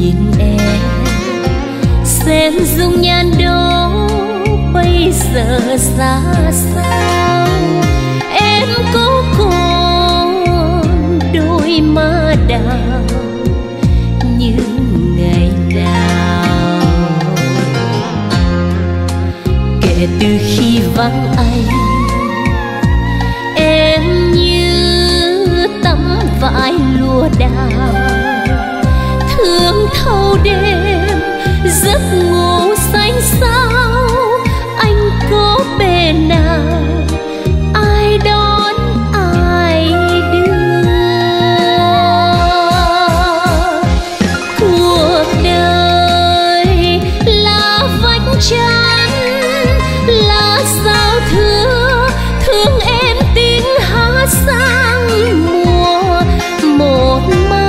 nhìn em xem dung nhan đó bây giờ ra sao. Em có còn đôi má đào như ngày nào? Kể từ khi vắng anh, em như tấm vải lụa đào thương thâu đêm giấc ngủ xanh sao. Anh có bề nào ai đón ai đưa? Cuộc đời là vách chắn, là sao thưa thương em tiếng hát sang mùa một mai.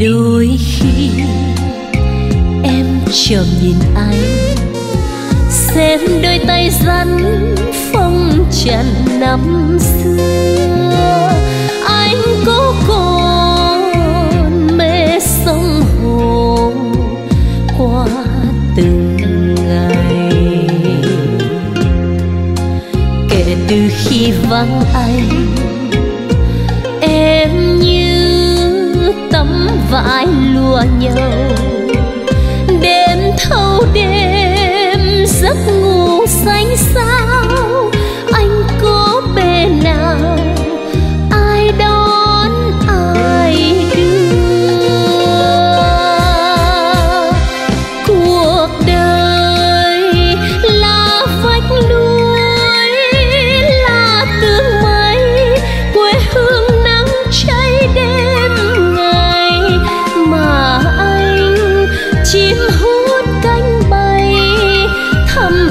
Đôi khi em chợt nhìn anh, xem đôi tay rắn phong trần năm xưa. Anh có còn mê sông hồ qua từng ngày? Kể từ khi vắng anh, em như tấm vải lụa nhau đêm thâu đêm giấc ngủ xanh xao. Anh có bề nào ai đón ai đưa? Cuộc đời là vách núi, là tương mây quê hương nắng cháy đêm. Chim hút cánh bay thăm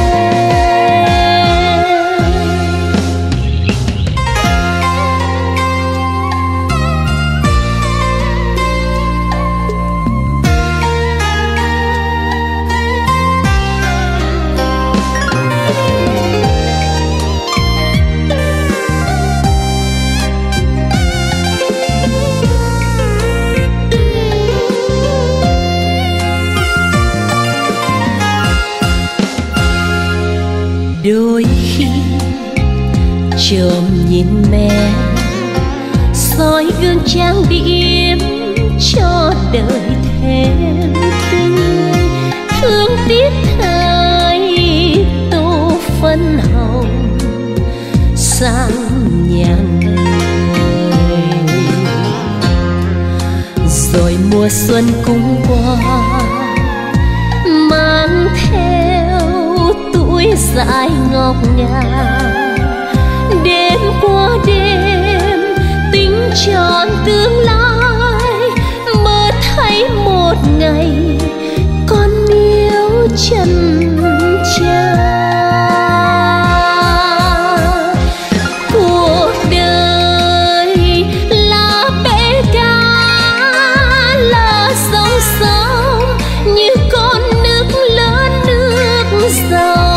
Đôi khi chồm nhìn mẹ soi gương trang điểm cho đời thêm tươi, thương tiếc thay tô phấn hồng sang nhàn người. Rồi mùa xuân cũng qua mang theo tuổi dại ngọc ngà, đêm qua đêm tính tròn tương lai, mơ thấy một ngày con yêu chân cha. Cuộc đời là bể cá, là sông sâu như con nước lớn nước giàu.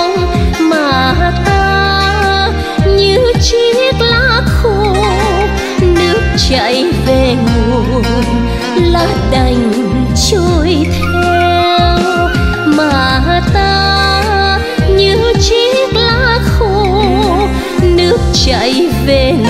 Chiếc lá khô nước chảy về nguồn, lá đành trôi theo mà ta như chiếc lá khô nước chảy về nguồn.